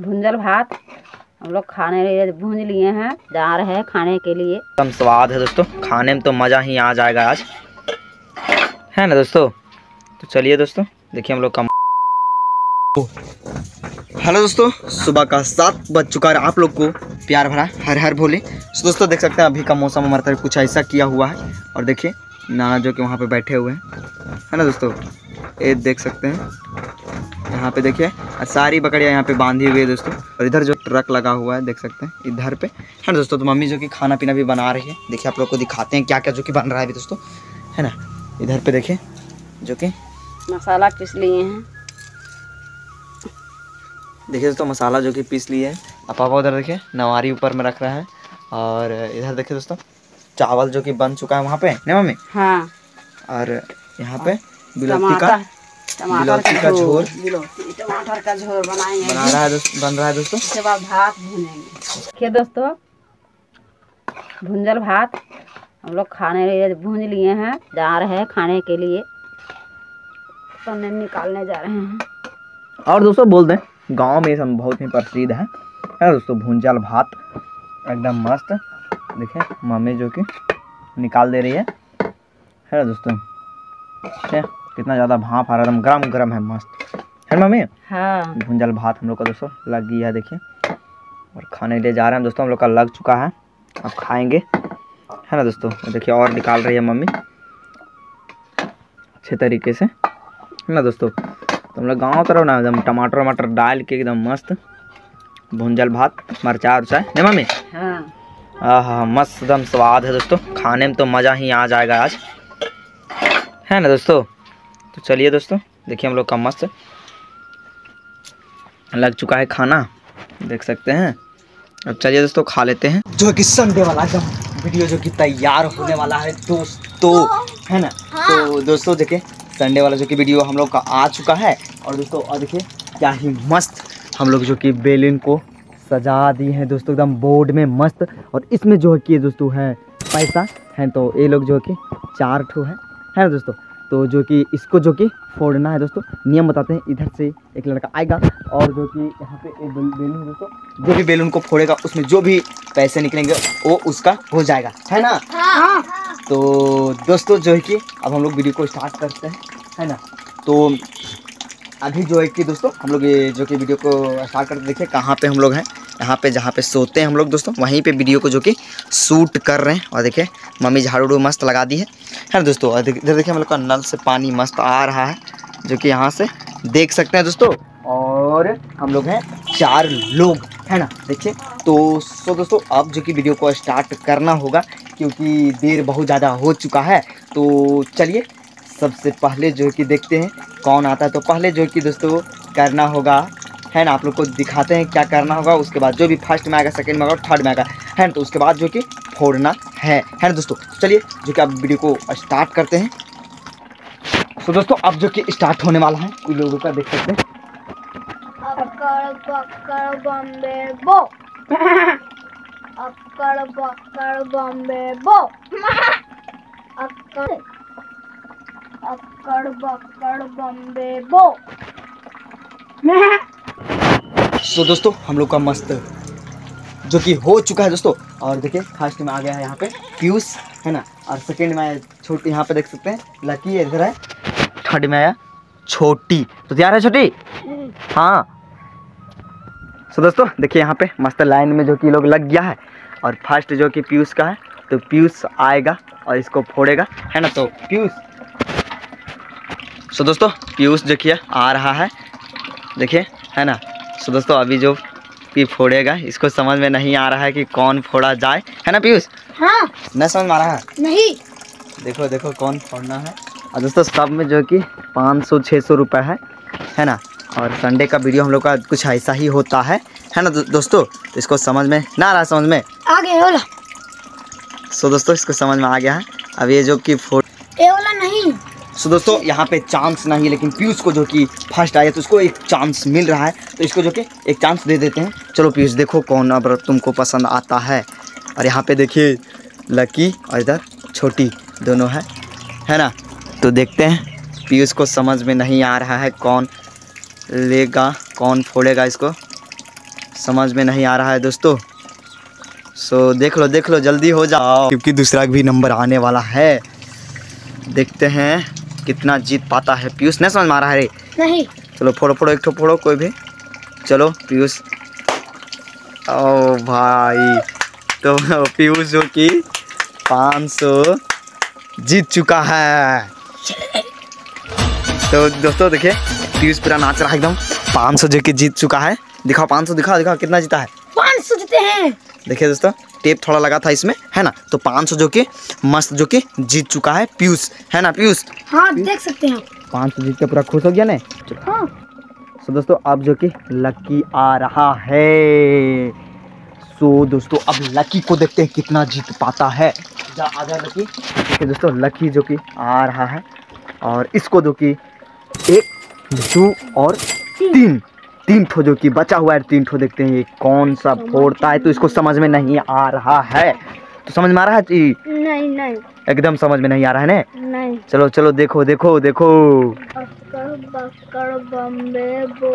भुंजल भात हम लोग खाने भून लिए हैं, जा रहे हैं खाने के लिए। एकदम स्वाद है दोस्तों, खाने में तो मज़ा ही आ जाएगा आज, है ना दोस्तों। तो चलिए दोस्तों देखिए हम लोग का। हेलो दोस्तों, सुबह का 7 बज चुका है। आप लोग को प्यार भरा हर हर भोले। तो दोस्तों देख सकते हैं अभी का मौसम हमारे तरफ कुछ ऐसा किया हुआ है। और देखिए नाना जो कि वहाँ पे बैठे हुए हैं, है ना दोस्तों, ये देख सकते हैं यहाँ पे। देखिए सारी बकरियाँ यहाँ पे बांधी हुई है दोस्तों। और इधर जो ट्रक लगा हुआ है देख सकते हैं इधर पे, है ना दोस्तों। तो मम्मी जो कि खाना पीना भी बना रही है। देखिए आप लोग को दिखाते हैं क्या क्या जो कि बन रहा है अभी दोस्तों, है ना। इधर पे देखिए जो कि मसाला पीस लिए हैं। देखिए दोस्तों मसाला जो कि पीस लिए है। अब पापा उधर देखिए नवारी ऊपर में रख रहा है। और इधर देखिए दोस्तों चावल जो कि बन चुका है वहाँ पे, ना मम्मी। हाँ। और यहाँ पे बिलौती का झोर टमाटर का झोर बनाएंगे, बन रहा है दोस्तों। इसके बाद भात भूनेंगे। देखिए दोस्तों भुंजल भात हम लोग खाने भून लिए हैं, जा रहे हैं खाने के लिए। पन्ने निकालने जा रहे हैं। और दोस्तों बोल दें गांव में सब बहुत ही प्रसिद्ध है, दोस्तों भुंजल भात एकदम मस्त। देखिए मम्मी जो कि निकाल दे रही है, है ना दोस्तों। कितना ज़्यादा भाप आ रहा है, एकदम गरम गरम है, मस्त है मम्मी। हाँ। भुंजल भात हम लोग का दोस्तों लग गया है देखिए। और खाने ले जा रहे हैं दोस्तों, हम लोग का लग चुका है, अब खाएंगे, है ना दोस्तों। देखिए और निकाल रही है मम्मी अच्छे तरीके से, है ना दोस्तों। तो हम लोग गाँव तरफ ना एकदम टमाटर वमाटर डाल के एकदम मस्त भुंजल भात, मरचा उरचाए, है मम्मी। हाँ मस्त एकदम स्वाद है दोस्तों, खाने में तो मज़ा ही आ जाएगा आज, है ना दोस्तों। तो चलिए दोस्तों देखिए हम लोग का मस्त लग चुका है खाना, देख सकते हैं। अब चलिए दोस्तों खा लेते हैं। जो कि संडे वाला एकदम वीडियो जो कि तैयार होने वाला है दोस्तों, है ना। तो दोस्तों देखिए संडे वाला जो कि वीडियो हम लोग का आ चुका है। और दोस्तों और देखिए क्या ही मस्त हम लोग जो कि बेलून को सजा दी हैं दोस्तों एकदम बोर्ड में मस्त। और इसमें जो कि दोस्तों है पैसा है, तो ये लोग जो कि 4 ठो है, है ना दोस्तों। तो जो कि इसको जो कि फोड़ना है दोस्तों, नियम बताते हैं। इधर से एक लड़का आएगा और जो कि यहाँ पे एक बेलून दोस्तों, जो भी बेलून को फोड़ेगा उसमें जो भी पैसे निकलेंगे वो उसका हो जाएगा, है ना। तो दोस्तों जो है कि अब हम लोग वीडियो को स्टार्ट करते हैं, है ना। तो अभी जो है कि दोस्तों हम लोग ये जो कि वीडियो को स्टार्ट करते। देखिए कहाँ पे हम लोग हैं, यहाँ पे जहाँ पे सोते हैं हम लोग दोस्तों, वहीं पे वीडियो को जो कि शूट कर रहे हैं। और देखिए मम्मी झाड़ू मस्त लगा दी है, है ना दोस्तों। और इधर देखिए हम लोग का नल से पानी मस्त आ रहा है जो कि यहाँ से देख सकते हैं दोस्तों। और हम लोग हैं 4 लोग, है ना। देखिए तो सो दोस्तों अब जो कि वीडियो को स्टार्ट करना होगा क्योंकि देर बहुत ज़्यादा हो चुका है। तो चलिए सबसे पहले जो कि देखते हैं कौन आता है। तो पहले जो कि दोस्तों करना होगा, है ना, आप लोग को दिखाते हैं क्या करना होगा। उसके बाद जो भी फर्स्ट में आएगा, सेकंड में आएगा, थर्ड में आएगा, है ना। तो उसके बाद जो कि फोड़ना है ना दोस्तों। चलिए जो कि आप वीडियो को स्टार्ट करते हैं। तो दोस्तों अब जो कि स्टार्ट होने वाला है उन लोगों का देख सकते हैं। सो दोस्तों हम लोग का मस्त जो कि हो चुका है दोस्तों। और देखिए फर्स्ट में आ गया है यहाँ पे पीयूष, है ना। और सेकंड में आया छोटी, यहाँ पे देख सकते हैं लकी इधर है। थर्ड में आया छोटी। तो तैयार है छोटी? हाँ। सो दोस्तों देखिए यहाँ पे मस्त लाइन में जो कि लोग लग गया है। और फर्स्ट जो कि पीयूष का है, तो पीयूष आएगा और इसको फोड़ेगा, है ना। तो पीयूष सो दोस्तों पीयूष जो कि आ रहा है देखिए, है ना। सो दोस्तों अभी जो कि फोड़ेगा इसको समझ में नहीं आ रहा है कि कौन फोड़ा जाए, है ना पीयूष। हाँ। नहीं समझ में आ रहा है? नहीं। देखो देखो कौन फोड़ना है। और दोस्तों सब में जो कि 500-600 रुपये है ना। और संडे का वीडियो हम लोग का कुछ ऐसा ही होता है ना दोस्तों। तो इसको समझ में ना आ रहा, समझ में आ गया ओला। सो दोस्तों इसको समझ में आ गया है। अब ये जो कि ओला नहीं। सो दोस्तों यहाँ पे चांस नहीं, लेकिन पीयूष को जो कि फर्स्ट आया तो उसको एक चांस मिल रहा है। तो इसको जो कि एक चांस दे देते हैं। चलो पीयूष देखो कौन अब तुमको पसंद आता है। और यहाँ पे देखिए लकी और इधर छोटी दोनों है ना। तो देखते हैं पीयूष को समझ में नहीं आ रहा है कौन लेगा, कौन फोड़ेगा इसको। समझ में नहीं आ रहा है दोस्तों। सो देख लो जल्दी हो जाओ क्योंकि दूसरा भी नंबर आने वाला है। देखते हैं कितना जीत पाता है पीयूष। नहीं समझ में आ रहा है रे, नहीं चलो फोड़ो फोड़ो, एक फोड़ो कोई भी, चलो पीयूष। ओ भाई, तो पीयूष जो कि 500 जीत चुका है। तो दोस्तों देखिए पीयूष पूरा नाच रहा है एकदम। 500 जो कि जीत चुका है, दिखाओ 500 दिखाओ दिखाओ कितना जीता है। 500 जीते हैं। देखिए दोस्तों टेप थोड़ा लगा था इसमें है ना, तो 500 जो कि मस्त जो कि जीत चुका है पीयूष, है ना पीयूष? हाँ देख सकते हैं 500 जीत के पूरा खुश हो गया ना। हाँ। सो दोस्तों अब जो कि लकी आ रहा है। सो दोस्तों अब लकी को देखते हैं कितना जीत पाता है। जा आधा लकी। देखिए दोस्तों लकी जो कि आ रहा है और इसको जो कि 1 2 और 3 ठो जो कि बचा हुआ है, 3 ठो देखते हैं ये कौन सा फोड़ता है। तो इसको समझ में नहीं आ रहा है। तो समझ में आ रहा है जी? नहीं नहीं एकदम समझ में नहीं आ रहा है ना। नहीं चलो चलो देखो देखो देखो। बक्कर बम्बे बो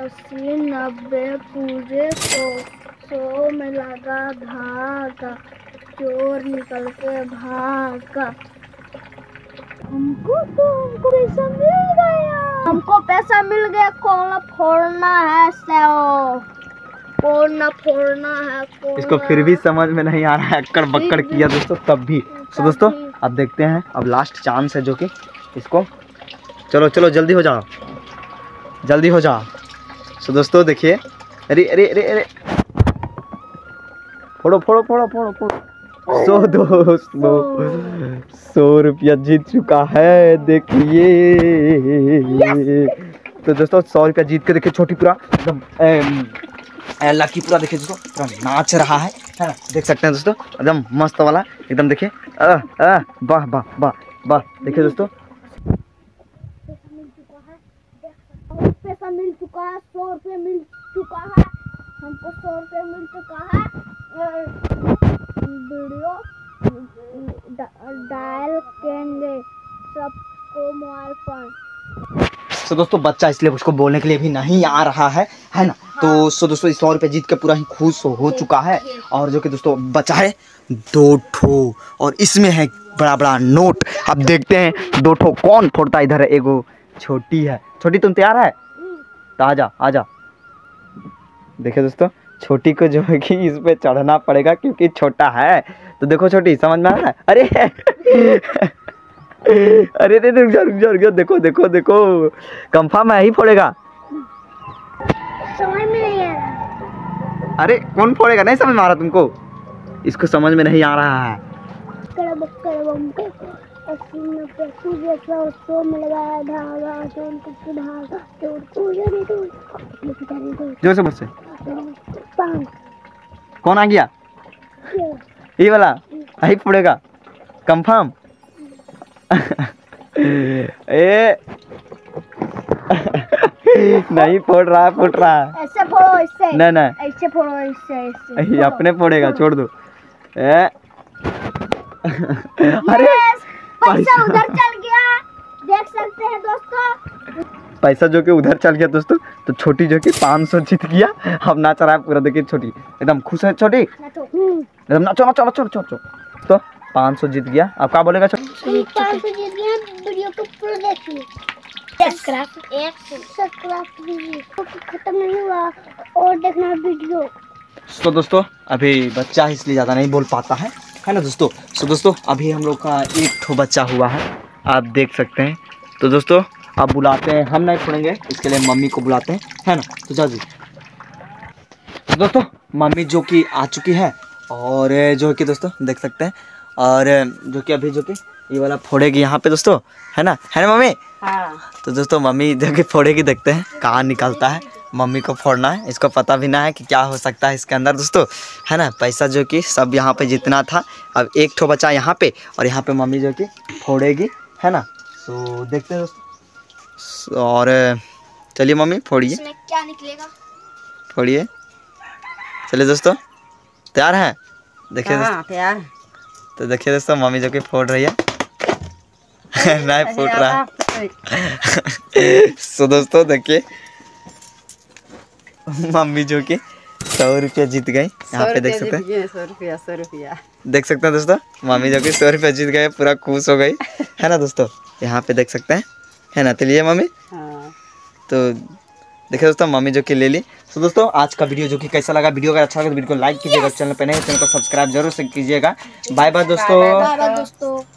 80 90 पूरे को 100 में लगा धागा, चोर निकल के भागा। हमको पैसा मिल गया, हमको पैसा मिल गया। कौन फोड़ना है सेव, फोड़ना फोड़ना है। इसको फिर भी समझ में नहीं आ रहा है, अक्कड़ बक्कड़ किया दोस्तों तब भी। सो दोस्तों अब देखते हैं, अब लास्ट चांस है जो कि इसको, चलो चलो जल्दी हो जाओ जल्दी हो जाओ। सो दोस्तों देखिए, अरे अरे अरे अरे फोड़ो फोड़ो फोड़ो फोड़ो फोड़ो। सो दोस्तों 100 रुपया जीत चुका है देखिए। तो दोस्तों 100 रुपया जीत के देखिए छोटी पूरा एकदम लकी पूरा देखिए दोस्तों पूरा नाच रहा है ना, देख सकते हैं दोस्तों एकदम मस्त वाला एकदम। देखिए वाह वाह वाह वाह। देखिए दोस्तों पैसा मिल चुका है, 100 रुपये मिल चुका है हमको, 100 रुपये मिल चुका है। वीडियो डायल करेंगे सबको मोबाइल पर। सो दोस्तों बच्चा इसलिए उसको बोलने के लिए भी नहीं आ रहा है ना। तो सो दोस्तों 100 रुपये जीत के पूरा ही खुश हो चुका है। और जो कि दोस्तों बचा है 2 ठो और इसमें है बड़ा बड़ा नोट। अब देखते हैं 2 ठो कौन फोड़ता है। इधर है एगो छोटी है, छोटी तुम तैयार है तो आजा आजा। देखिए दोस्तों छोटी को जो है कि इस पर चढ़ना पड़ेगा क्योंकि छोटा है। तो देखो छोटी समझ में आ रहा है। अरे अरे रे रुक जा रुक जा रुक जा, देखो देखो देखो कंफर्म है ही फोड़ेगा। समझ में नहीं आ रहा। अरे कौन फोड़ेगा नहीं समझ में आ रहा तुमको? इसको समझ में नहीं आ रहा है। जोर से बोल से। कौन आ गया? ये वाला ही फोड़ेगा कंफर्म। नहीं फोड़ रहा फूट रहा है। ऐसे फोड़ो इससे। नहीं नहीं ऐसे फोड़ो इससे इससे। अपने फोड़ेगा छोड़ दो। अरे पैसा उधर चल गया देख सकते हैं दोस्तों। पैसा जो कि उधर चल गया दोस्तों। तो छोटी जो कि 500 जीत गया। अब नाच रहा है पूरा देखिए छोटी एकदम खुश है। छोटी एकदम नाचो नाचो नाचो नाचो। तो 500 जीत गया। आप क्या बोलेगा? 500 जीत गया। वीडियो को पूरा देखिए, सब्सक्राइब खत्म नहीं हुआ और देखना वीडियो। तो दोस्तों अभी बच्चा इसलिए ज़्यादा नहीं बोल पाता है ना दोस्तों। तो दोस्तों अभी हम लोग का 1 ठो बच्चा हुआ है आप देख सकते हैं। तो दोस्तों आप बुलाते हैं, हम नहीं छोड़ेंगे इसके लिए मम्मी को बुलाते हैं है ना। तो जाओ जी। तो दोस्तों मम्मी जो कि आ चुकी है और जो कि दोस्तों देख सकते हैं और जो कि अभी जो कि ये वाला फोड़ेगी यहाँ पे दोस्तों है ना मम्मी। हाँ। तो दोस्तों मम्मी जो कि फोड़ेगी, देखते हैं कहाँ निकलता है। मम्मी को फोड़ना है, इसको पता भी ना है कि क्या हो सकता है इसके अंदर दोस्तों है ना। पैसा जो कि सब यहाँ पे जितना था अब 1 ठो बचा यहाँ पे और यहाँ पे मम्मी जो कि फोड़ेगी है ना। तो देखते हैं दोस्तों। और चलिए मम्मी फोड़िए, क्या निकलेगा फोड़िए। चलिए दोस्तों तैयार हैं? देखिए तैयार। तो देखिए दोस्तों मम्मी जो कि फोड़ रही है। नहीं फोड़ रहा। सो दोस्तों देखिए मम्मी जो कि 100 रुपया जीत गए यहाँ पे, देख सकते हैं 100 रुपया। देख सकते हैं दोस्तों, मामी जो कि 100 रुपया जीत गए, पूरा खुश हो गई है ना दोस्तों। यहाँ पे देख सकते हैं, है ना। चलिए मामी, तो देखिए दोस्तों मामी जो कि ले ली। तो दोस्तों आज का वीडियो जो कि कैसा लगा, वीडियो अगर अच्छा लगा तो वीडियो को लाइक कीजिएगा, चैनल पर नहीं चैनल को सब्सक्राइब जरूर से कीजिएगा। बाय बाय दोस्तों।